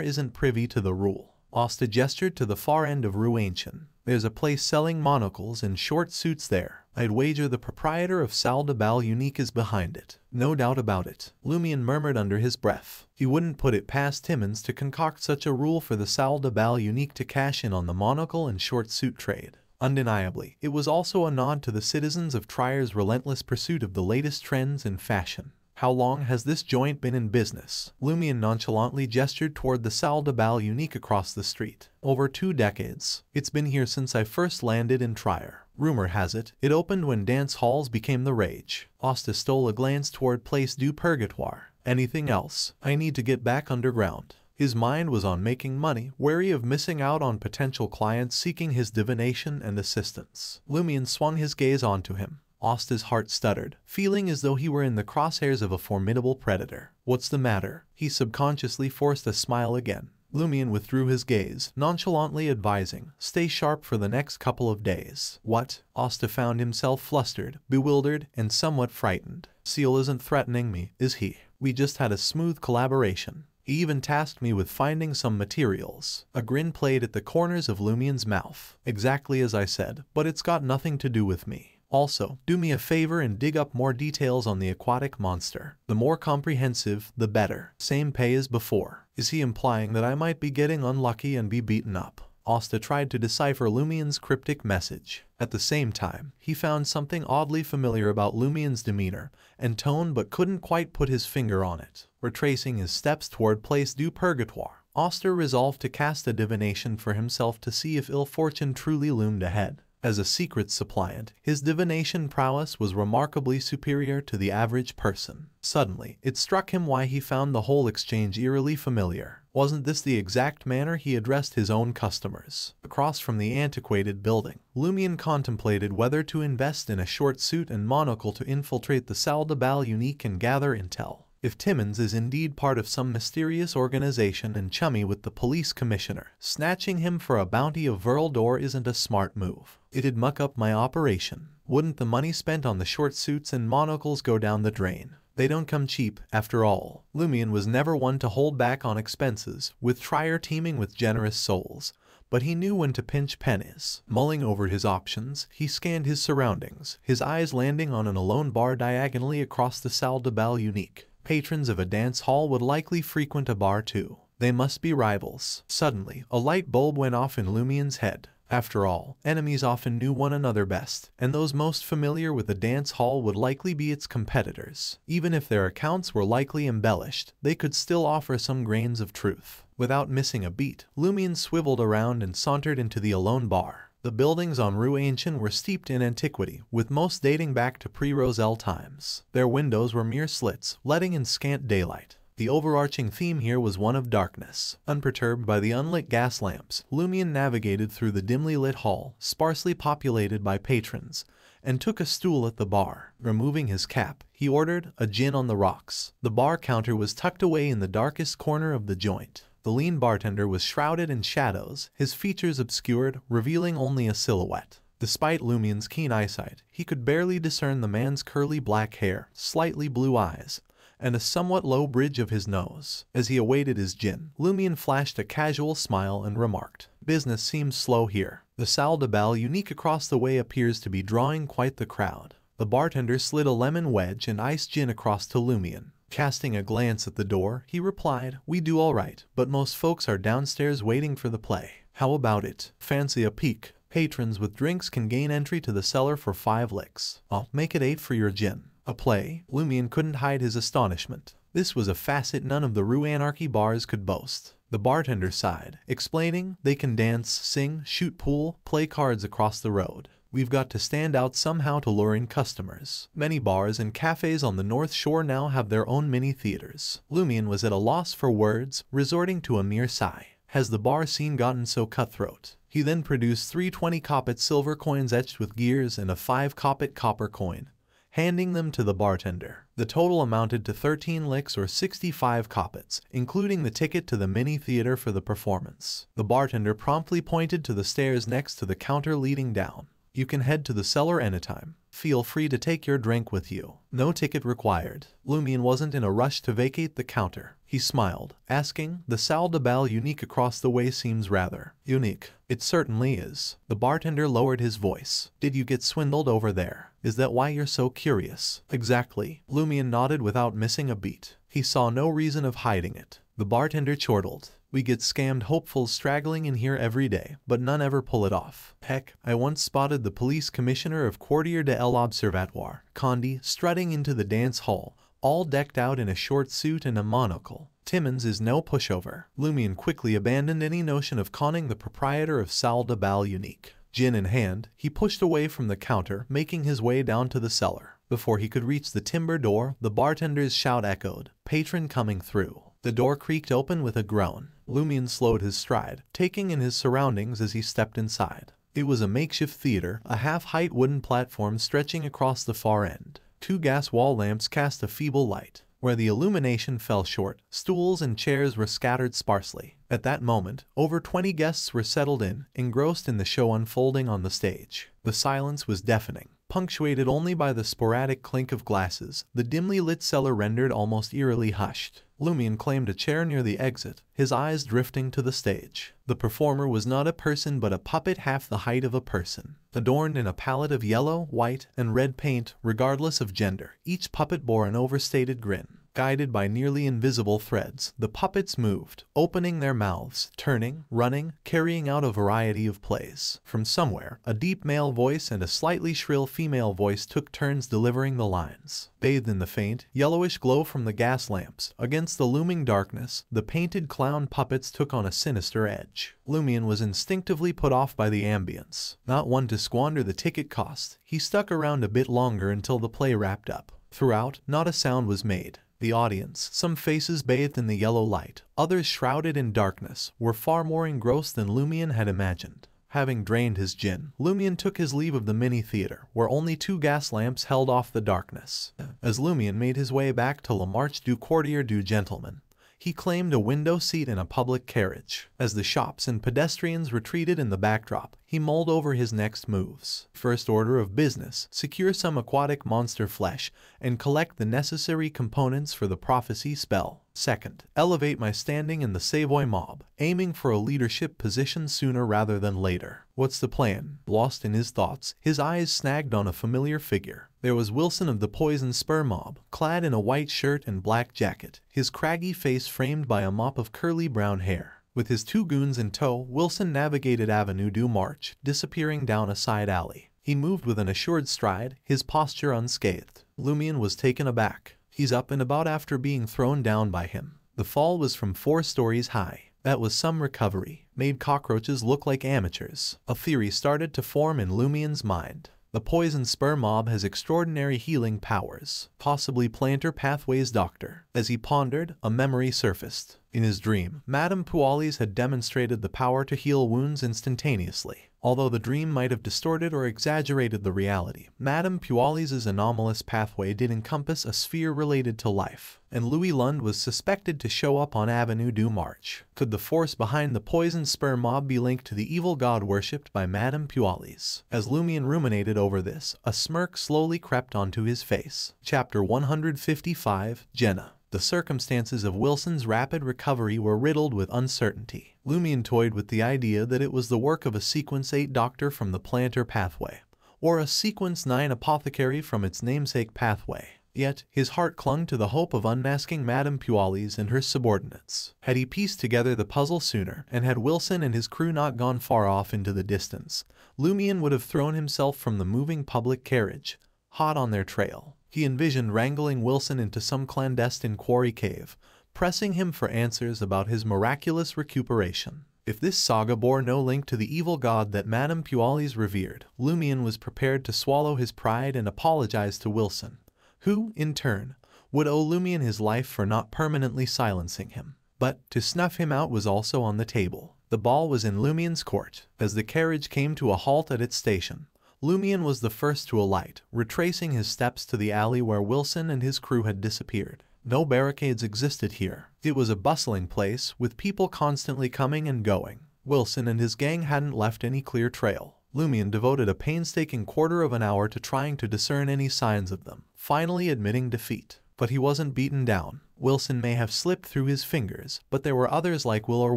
isn't privy to the rule? Asta gestured to the far end of Rue Ancient. There's a place selling monocles and short suits there. I'd wager the proprietor of Salle de Bal Unique is behind it. No doubt about it, Lumion murmured under his breath. He wouldn't put it past Timmons to concoct such a rule for the Salle de Bal Unique to cash in on the monocle and short suit trade. Undeniably, it was also a nod to the citizens of Trier's relentless pursuit of the latest trends in fashion. How long has this joint been in business? Lumion nonchalantly gestured toward the Salle de Bal Unique across the street. Over two decades. It's been here since I first landed in Trier. Rumor has it, it opened when dance halls became the rage. Asta stole a glance toward Place du Purgatoire. Anything else? I need to get back underground. His mind was on making money, wary of missing out on potential clients seeking his divination and assistance. Lumion swung his gaze onto him. Asta's heart stuttered, feeling as though he were in the crosshairs of a formidable predator. What's the matter? He subconsciously forced a smile again. Lumion withdrew his gaze, nonchalantly advising, stay sharp for the next couple of days. What? Asta found himself flustered, bewildered, and somewhat frightened. Seal isn't threatening me, is he? We just had a smooth collaboration. He even tasked me with finding some materials. A grin played at the corners of Lumion's mouth. Exactly as I said, but it's got nothing to do with me. Also, do me a favor and dig up more details on the aquatic monster. The more comprehensive, the better. Same pay as before. Is he implying that I might be getting unlucky and be beaten up? Asta tried to decipher Lumion's cryptic message. At the same time, he found something oddly familiar about Lumion's demeanor and tone but couldn't quite put his finger on it. Retracing his steps toward Place du Purgatoire, Asta resolved to cast a divination for himself to see if ill fortune truly loomed ahead. As a secret suppliant, his divination prowess was remarkably superior to the average person. Suddenly, it struck him why he found the whole exchange eerily familiar. Wasn't this the exact manner he addressed his own customers? Across from the antiquated building, Lumion contemplated whether to invest in a short suit and monocle to infiltrate the Salle de Bal Unique and gather intel. If Timmons is indeed part of some mysterious organization and chummy with the police commissioner, snatching him for a bounty of Verl d'Or isn't a smart move. It'd muck up my operation. Wouldn't the money spent on the short suits and monocles go down the drain? They don't come cheap, after all. Lumion was never one to hold back on expenses, with Trier teeming with generous souls, but he knew when to pinch pennies. Mulling over his options, he scanned his surroundings, his eyes landing on an alone bar diagonally across the Salle de Bal Unique. Patrons of a dance hall would likely frequent a bar too. They must be rivals. Suddenly, a light bulb went off in Lumion's head. After all, enemies often knew one another best, and those most familiar with a dance hall would likely be its competitors. Even if their accounts were likely embellished, they could still offer some grains of truth. Without missing a beat, Lumion swiveled around and sauntered into the alone bar. The buildings on Rue Ancient were steeped in antiquity, with most dating back to pre-Roselle times. Their windows were mere slits, letting in scant daylight. The overarching theme here was one of darkness. Unperturbed by the unlit gas lamps, Lumion navigated through the dimly lit hall, sparsely populated by patrons, and took a stool at the bar. Removing his cap, he ordered a gin on the rocks. The bar counter was tucked away in the darkest corner of the joint. The lean bartender was shrouded in shadows, his features obscured, revealing only a silhouette. Despite Lumion's keen eyesight, he could barely discern the man's curly black hair, slightly blue eyes, and a somewhat low bridge of his nose. As he awaited his gin, Lumion flashed a casual smile and remarked, "Business seems slow here. The Salle de Bal Unique across the way appears to be drawing quite the crowd." The bartender slid a lemon wedge and iced gin across to Lumion. Casting a glance at the door, he replied, "We do all right, but most folks are downstairs waiting for the play. How about it? Fancy a peek? Patrons with drinks can gain entry to the cellar for five licks. I'll make it eight for your gin." A play? Lumion couldn't hide his astonishment. This was a facet none of the Rue Anarchy bars could boast. The bartender sighed, explaining, "They can dance, sing, shoot pool, play cards across the road. We've got to stand out somehow to lure in customers." Many bars and cafes on the North Shore now have their own mini-theaters. Lumion was at a loss for words, resorting to a mere sigh. has the bar scene gotten so cutthroat? He then produced three twenty-kopeck silver coins etched with gears and a five-kopeck copper coin, handing them to the bartender. The total amounted to thirteen licks or sixty-five kopecks, including the ticket to the mini-theater for the performance. The bartender promptly pointed to the stairs next to the counter leading down. You can head to the cellar anytime. Feel free to take your drink with you. No ticket required. Lumian wasn't in a rush to vacate the counter. He smiled, asking, "The Salle de Bal Unique across the way seems rather unique." "It certainly is." The bartender lowered his voice. "Did you get swindled over there? Is that why you're so curious?" "Exactly." Lumian nodded without missing a beat. He saw no reason of hiding it. The bartender chortled. "We get scammed hopefuls straggling in here every day, but none ever pull it off. Heck, I once spotted the police commissioner of Quartier de l'Observatoire, Condi, strutting into the dance hall, all decked out in a short suit and a monocle. Timmons is no pushover." Lumian quickly abandoned any notion of conning the proprietor of Salle de Bal Unique. Gin in hand, he pushed away from the counter, making his way down to the cellar. Before he could reach the timber door, the bartender's shout echoed, "Patron coming through." The door creaked open with a groan. Lumian slowed his stride, taking in his surroundings as he stepped inside. It was a makeshift theater, a half-height wooden platform stretching across the far end. Two gas wall lamps cast a feeble light. Where the illumination fell short, stools and chairs were scattered sparsely. At that moment, over twenty guests were settled in, engrossed in the show unfolding on the stage. The silence was deafening, punctuated only by the sporadic clink of glasses. The dimly lit cellar rendered almost eerily hushed. Lumian claimed a chair near the exit, his eyes drifting to the stage. The performer was not a person but a puppet half the height of a person. Adorned in a palette of yellow, white, and red paint, regardless of gender, each puppet bore an overstated grin. Guided by nearly invisible threads, the puppets moved, opening their mouths, turning, running, carrying out a variety of plays. From somewhere, a deep male voice and a slightly shrill female voice took turns delivering the lines. Bathed in the faint, yellowish glow from the gas lamps, against the looming darkness, the painted clown puppets took on a sinister edge. Lumian was instinctively put off by the ambience. Not one to squander the ticket cost, he stuck around a bit longer until the play wrapped up. Throughout, not a sound was made. The audience, some faces bathed in the yellow light, others shrouded in darkness, were far more engrossed than Lumian had imagined. Having drained his gin, Lumian took his leave of the mini-theater, where only two gas lamps held off the darkness. As Lumian made his way back to La Marche du Courtier du Gentleman, he claimed a window seat in a public carriage. As the shops and pedestrians retreated in the backdrop, he mulled over his next moves. First order of business, secure some aquatic monster flesh and collect the necessary components for the prophecy spell. Second, elevate my standing in the Savoy mob, aiming for a leadership position sooner rather than later. What's the plan? Lost in his thoughts, his eyes snagged on a familiar figure. There was Wilson of the Poison Spur mob, clad in a white shirt and black jacket, his craggy face framed by a mop of curly brown hair. With his two goons in tow, Wilson navigated Avenue du March, disappearing down a side alley. He moved with an assured stride, his posture unscathed. Lumian was taken aback. He's up and about after being thrown down by him. The fall was from four stories high. That was some recovery. Made cockroaches look like amateurs. A theory started to form in Lumian's mind. The Poison Spur mob has extraordinary healing powers, possibly Plantar Pathway's doctor. As he pondered, a memory surfaced. In his dream, Madame Pualis had demonstrated the power to heal wounds instantaneously. Although the dream might have distorted or exaggerated the reality, Madame Pualis' anomalous pathway did encompass a sphere related to life, and Louis Lund was suspected to show up on Avenue du March. Could the force behind the Poison Spur mob be linked to the evil god worshipped by Madame Pualis? As Lumian ruminated over this, a smirk slowly crept onto his face. Chapter one hundred fifty-five, Jenna. The circumstances of Wilson's rapid recovery were riddled with uncertainty. Lumian toyed with the idea that it was the work of a Sequence eight doctor from the Plantar Pathway, or a Sequence nine apothecary from its namesake pathway. Yet, his heart clung to the hope of unmasking Madame Pualis and her subordinates. Had he pieced together the puzzle sooner, and had Wilson and his crew not gone far off into the distance, Lumian would have thrown himself from the moving public carriage, hot on their trail. He envisioned wrangling Wilson into some clandestine quarry cave, pressing him for answers about his miraculous recuperation. If this saga bore no link to the evil god that Madame Pualis revered, Lumian was prepared to swallow his pride and apologize to Wilson, who, in turn, would owe Lumian his life for not permanently silencing him. But to snuff him out was also on the table. The ball was in Lumian's court. As the carriage came to a halt at its station, Lumian was the first to alight, retracing his steps to the alley where Wilson and his crew had disappeared. No barricades existed here. It was a bustling place, with people constantly coming and going. Wilson and his gang hadn't left any clear trail. Lumian devoted a painstaking quarter of an hour to trying to discern any signs of them, finally admitting defeat. But he wasn't beaten down. Wilson may have slipped through his fingers, but there were others like Will or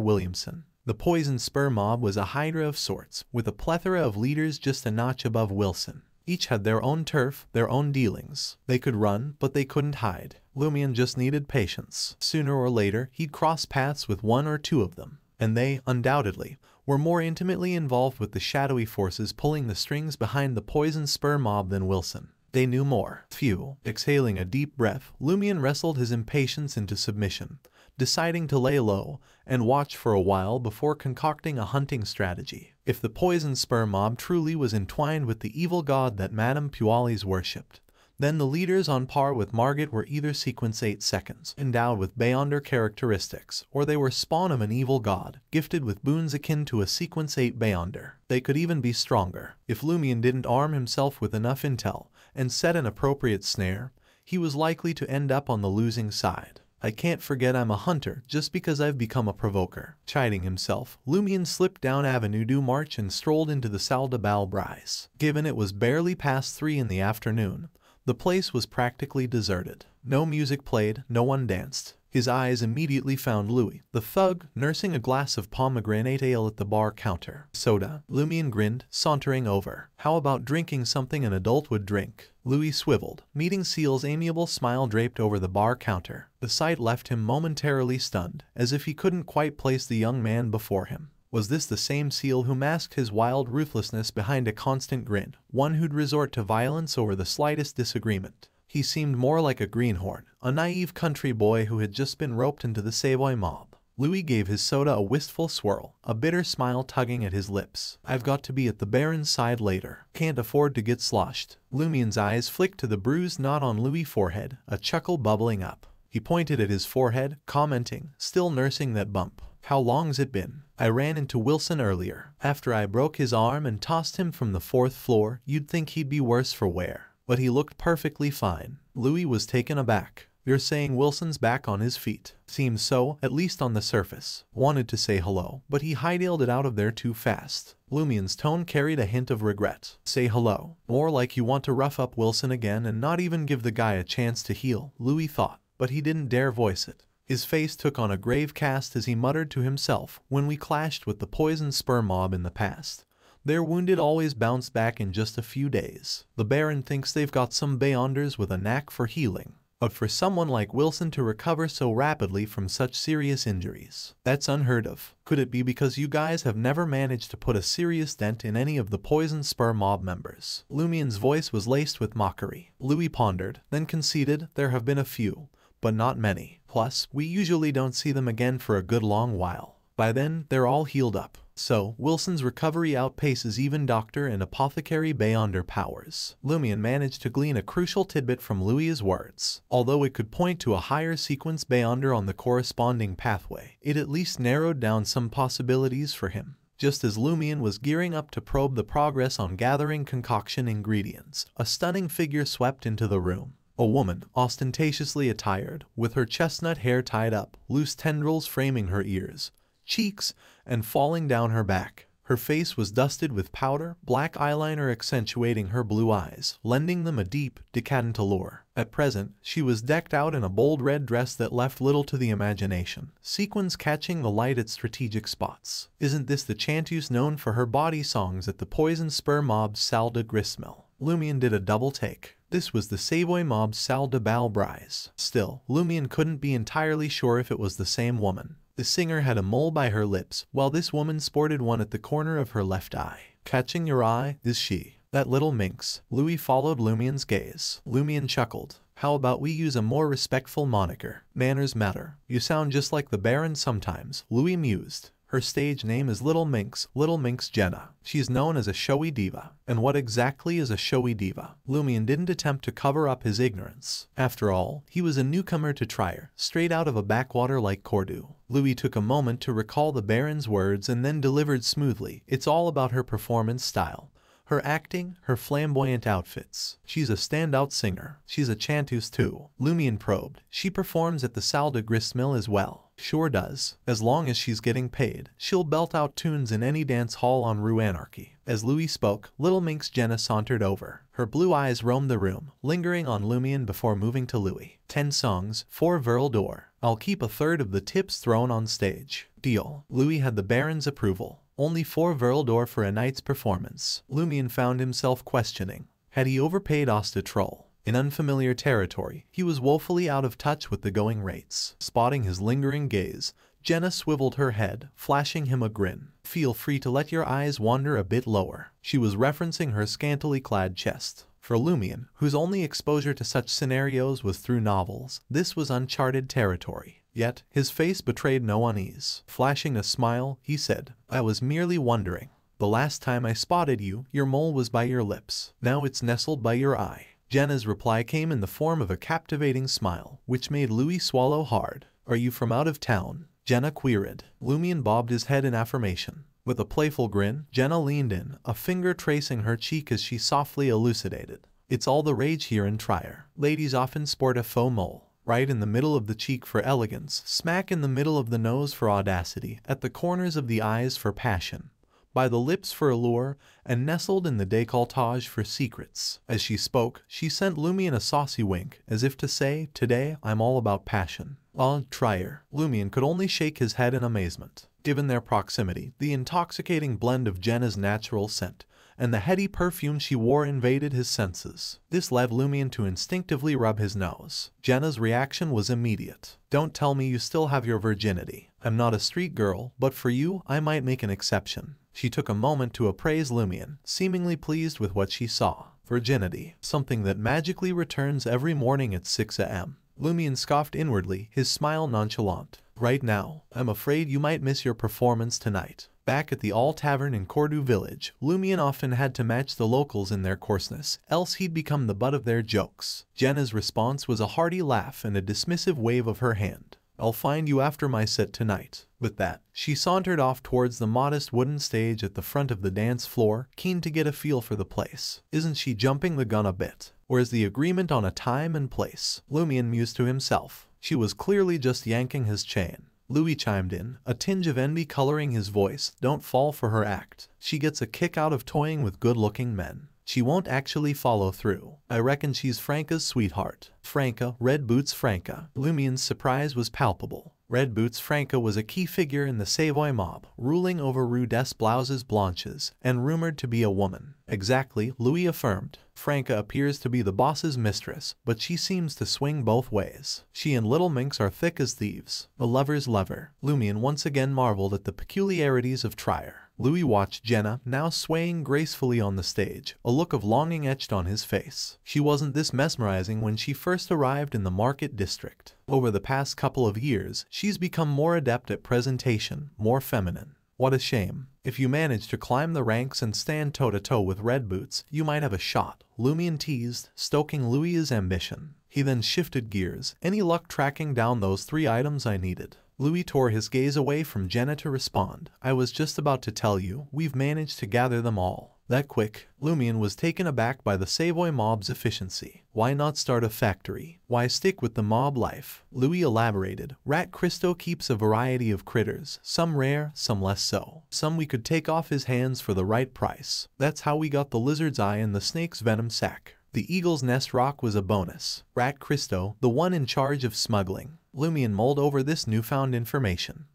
Williamson. The Poison Spur mob was a hydra of sorts, with a plethora of leaders just a notch above Wilson. Each had their own turf, their own dealings. They could run, but they couldn't hide. Lumian just needed patience. Sooner or later, he'd cross paths with one or two of them. And they, undoubtedly, were more intimately involved with the shadowy forces pulling the strings behind the Poison Spur mob than Wilson. They knew more. Phew. Exhaling a deep breath, Lumian wrestled his impatience into submission, deciding to lay low and watch for a while before concocting a hunting strategy. If the Poison Spur mob truly was entwined with the evil god that Madame Pualis worshipped, then the leaders on par with Margaret were either sequence eight seconds, endowed with Bayonder characteristics, or they were spawn of an evil god, gifted with boons akin to a sequence eight Bayonder. They could even be stronger. If Lumian didn't arm himself with enough intel and set an appropriate snare, he was likely to end up on the losing side. I can't forget I'm a hunter just because I've become a provoker. Chiding himself, Lumian slipped down Avenue du March and strolled into the Salle de Balbrise. Given it was barely past three in the afternoon, the place was practically deserted. No music played, no one danced. His eyes immediately found Louis, the thug, nursing a glass of pomegranate ale at the bar counter. Soda. Lumian grinned, sauntering over. How about drinking something an adult would drink? Louis swiveled, meeting Seal's amiable smile draped over the bar counter. The sight left him momentarily stunned, as if he couldn't quite place the young man before him. Was this the same Seal who masked his wild ruthlessness behind a constant grin, one who'd resort to violence over the slightest disagreement? He seemed more like a greenhorn, a naive country boy who had just been roped into the Savoy mob. Louis gave his soda a wistful swirl, a bitter smile tugging at his lips. I've got to be at the Baron's side later. Can't afford to get sloshed. Lumian's eyes flicked to the bruised knot on Louis' forehead, a chuckle bubbling up. He pointed at his forehead, commenting, still nursing that bump. How long's it been? I ran into Wilson earlier. After I broke his arm and tossed him from the fourth floor, you'd think he'd be worse for wear. But he looked perfectly fine. Louis was taken aback. You're saying Wilson's back on his feet? Seems so, at least on the surface. Wanted to say hello, but he hightailed it out of there too fast. Lumian's tone carried a hint of regret. Say hello. More like you want to rough up Wilson again and not even give the guy a chance to heal, Louis thought. But he didn't dare voice it. His face took on a grave cast as he muttered to himself, when we clashed with the Poison Spur mob in the past, their wounded always bounce back in just a few days. The Baron thinks they've got some Bayonders with a knack for healing. But for someone like Wilson to recover so rapidly from such serious injuries, that's unheard of. Could it be because you guys have never managed to put a serious dent in any of the Poison Spur mob members? Lumian's voice was laced with mockery. Louis pondered, then conceded, there have been a few, but not many. Plus, we usually don't see them again for a good long while. By then, they're all healed up. So, Wilson's recovery outpaces even doctor and apothecary Bayonder powers. Lumian managed to glean a crucial tidbit from Louis's words. Although it could point to a higher sequence Bayonder on the corresponding pathway, it at least narrowed down some possibilities for him. Just as Lumian was gearing up to probe the progress on gathering concoction ingredients, a stunning figure swept into the room. A woman, ostentatiously attired, with her chestnut hair tied up, loose tendrils framing her ears, cheeks, and falling down her back. Her face was dusted with powder, black eyeliner accentuating her blue eyes, lending them a deep, decadent allure. At present, she was decked out in a bold red dress that left little to the imagination, sequins catching the light at strategic spots. Isn't this the chanteuse known for her body songs at the Poison Spur mob's Salle de Grismel? Lumian did a double take. This was the Savoy mob's Salle de Balbrise. Still, Lumian couldn't be entirely sure if it was the same woman. The singer had a mole by her lips, while this woman sported one at the corner of her left eye. Catching your eye, is she? That little minx. Louis followed Lumian's gaze. Lumian chuckled. How about we use a more respectful moniker? Manners matter. You sound just like the Baron sometimes, Louis mused. Her stage name is Little Minx, Little Minx Jenna. She's known as a showy diva. And what exactly is a showy diva? Lumian didn't attempt to cover up his ignorance. After all, he was a newcomer to Trier, straight out of a backwater like Cordu. Louis took a moment to recall the Baron's words and then delivered smoothly. It's all about her performance style. Her acting, her flamboyant outfits. She's a standout singer. She's a chanteuse too. Lumian probed. She performs at the Salle de Gristmill as well. Sure does. As long as she's getting paid, she'll belt out tunes in any dance hall on Rue Anarchy. As Louis spoke, Little Minx Jenna sauntered over. Her blue eyes roamed the room, lingering on Lumian before moving to Louis. Ten songs, for Verl d'Or. I'll keep a third of the tips thrown on stage. Deal. Louis had the Baron's approval. Only four Verl d'Or for a night's performance. Lumian found himself questioning. Had he overpaid Asta Troll? In unfamiliar territory, he was woefully out of touch with the going rates. Spotting his lingering gaze, Jenna swiveled her head, flashing him a grin. Feel free to let your eyes wander a bit lower. She was referencing her scantily clad chest. For Lumian, whose only exposure to such scenarios was through novels, this was uncharted territory. Yet, his face betrayed no unease. Flashing a smile, he said, I was merely wondering. The last time I spotted you, your mole was by your lips. Now it's nestled by your eye. Jenna's reply came in the form of a captivating smile, which made Louis swallow hard. Are you from out of town? Jenna queried. Lumian bobbed his head in affirmation. With a playful grin, Jenna leaned in, a finger tracing her cheek as she softly elucidated. It's all the rage here in Trier. Ladies often sport a faux mole. Right in the middle of the cheek for elegance, smack in the middle of the nose for audacity, at the corners of the eyes for passion, by the lips for allure, and nestled in the décolletage for secrets. As she spoke, she sent Lumian a saucy wink, as if to say, today, I'm all about passion. Ah, Trier. Lumian could only shake his head in amazement. Given their proximity, the intoxicating blend of Jenna's natural scent, and the heady perfume she wore invaded his senses. This led Lumian to instinctively rub his nose. Jenna's reaction was immediate. Don't tell me you still have your virginity. I'm not a street girl, but for you, I might make an exception. She took a moment to appraise Lumian, seemingly pleased with what she saw. Virginity, something that magically returns every morning at six a m Lumian scoffed inwardly, his smile nonchalant. Right now, I'm afraid you might miss your performance tonight. Back at the All Tavern in Cordu Village, Lumian often had to match the locals in their coarseness, else he'd become the butt of their jokes. Jenna's response was a hearty laugh and a dismissive wave of her hand. I'll find you after my set tonight. With that, she sauntered off towards the modest wooden stage at the front of the dance floor, keen to get a feel for the place. Isn't she jumping the gun a bit? Or is the agreement on a time and place? Lumian mused to himself. She was clearly just yanking his chain. Louis chimed in, a tinge of envy coloring his voice. Don't fall for her act. She gets a kick out of toying with good-looking men. She won't actually follow through. I reckon she's Franca's sweetheart. Franca, Red Boots Franca. Lumian's surprise was palpable. Red Boots Franca was a key figure in the Savoy mob, ruling over Rue des Blouses Blanches, and rumored to be a woman. Exactly, Louis affirmed. Franca appears to be the boss's mistress, but she seems to swing both ways. She and Little Minx are thick as thieves. A lover's lover. Lumian once again marveled at the peculiarities of Trier. Louis watched Jenna, now swaying gracefully on the stage, a look of longing etched on his face. She wasn't this mesmerizing when she first arrived in the market district. Over the past couple of years, she's become more adept at presentation, more feminine. What a shame. If you manage to climb the ranks and stand toe-to-toe with Red Boots, you might have a shot. Lumian teased, stoking Louis's ambition. He then shifted gears. Any luck tracking down those three items I needed? Louis tore his gaze away from Jenna to respond. I was just about to tell you, we've managed to gather them all. That quick. Lumian was taken aback by the Savoy mob's efficiency. Why not start a factory? Why stick with the mob life? Louis elaborated. Rat Cristo keeps a variety of critters, some rare, some less so. Some we could take off his hands for the right price. That's how we got the lizard's eye and the snake's venom sack. The eagle's nest rock was a bonus. Rat Cristo, the one in charge of smuggling. Lumian mulled over this newfound information.